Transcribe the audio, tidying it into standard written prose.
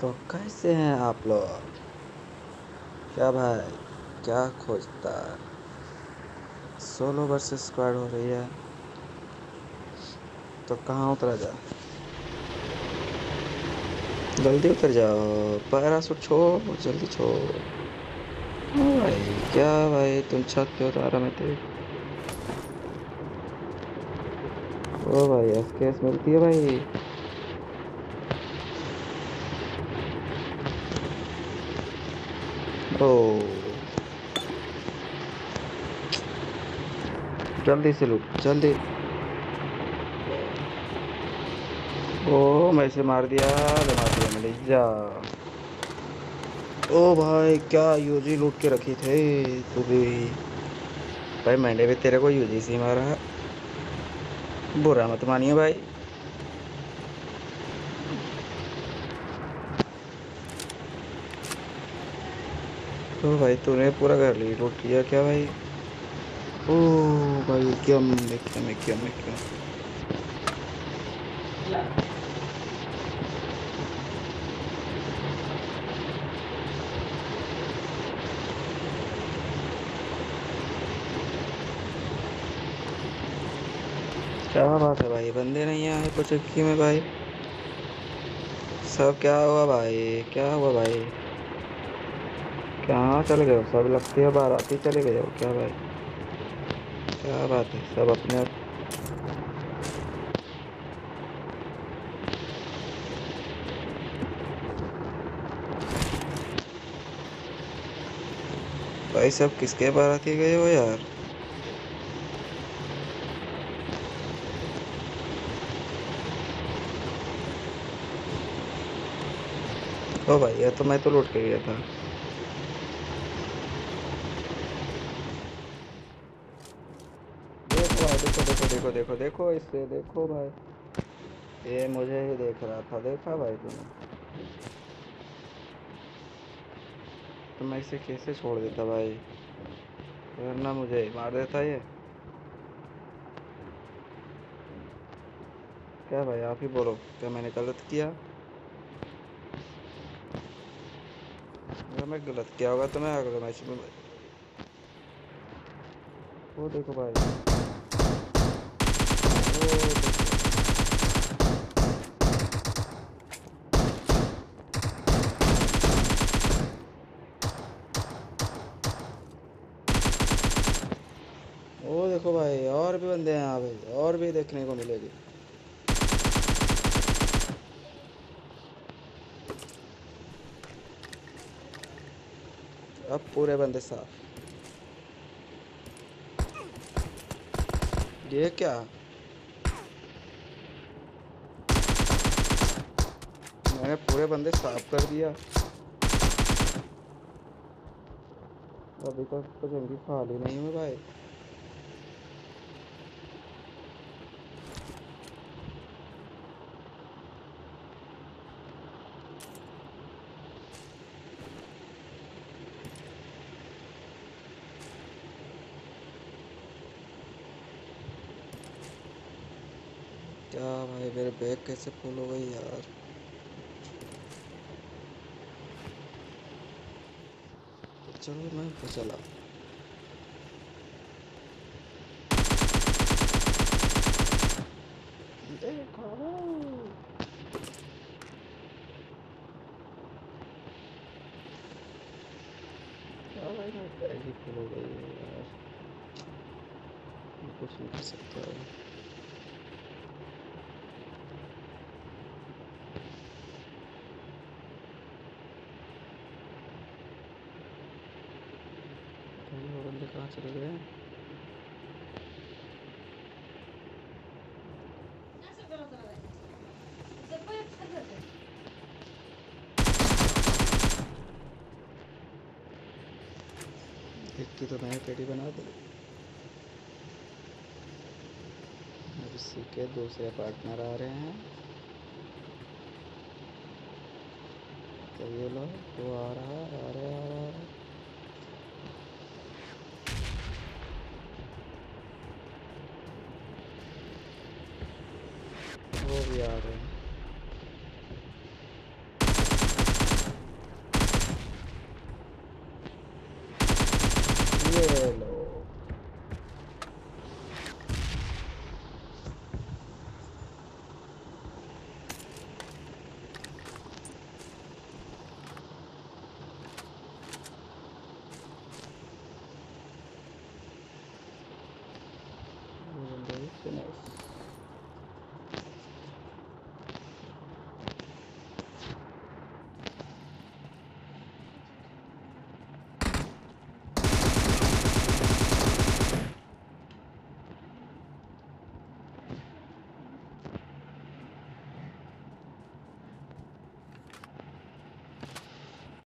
तो कैसे हैं आप लोग? क्या भाई, क्या खोजता? सोलो वर्सेस स्क्वाड हो रही है तो कहाँ उतरा जाए? जल्दी उतर जाओ, पैराशूट छोड़, जल्दी छोड़। भाई क्या भाई, तुम छत पे उतारा मैं तेरे। ओ भाई एसकेएस मिलती है भाई। जल्दी से लूट, जल्दी। ओ मैं इसे मार दिया मैंने, जा। ओ भाई क्या यूजी लूट के रखी थे तू भी। भाई मैंने भी तेरे को यूजी से मारा, बुरा मत मानिए भाई। तो भाई तूने पूरा घर लूट किया क्या भाई? ओ भाई क्या मैं क्या बात है भाई, बंदे नहीं आए पचक्की में भाई। सब क्या हुआ भाई? कहाँ चले गए सब? लगती है बाराती चले गए हो क्या भाई? क्या बात है, सब अपने। भाई सब किसके बाराती गए हो यार? ओ भाई ये तो मैं तो लूट के गया था। देखो इससे, देखो भाई ये मुझे ही देख रहा था। देखा भाई तूने, तो मैं इसे कैसे छोड़ देता भाई, वरना मुझे मार देता ये। क्या भाई आप ही बोलो, क्या मैंने गलत किया? अगर मैं गलत किया होगा तो मैं अगले मैच में। वो देखो भाई, वो देखो भाई और भी बंदे हैं यहाँ पे, और भी देखने को मिलेगी। अब पूरे बंदे साफ। ये क्या मैंने पूरे बंदे साफ कर दिया। अभी तक तो जंगी खाली नहीं है भाई। क्या भाई मेरे बैग कैसे फुल हो गई यार? चलो मैं चला। देखो क्या भाई मेरे बैग ही फुल हो गई यार, कुछ नहीं कर सकता है। कहाँ चले गए? एक की तो मैं पेटी बना दूँ, अब इसी के दूसरे पार्टनर आ रहे हैं। तो ये लो, वो आ रहा है। वो भी आ रहे हैं। finish.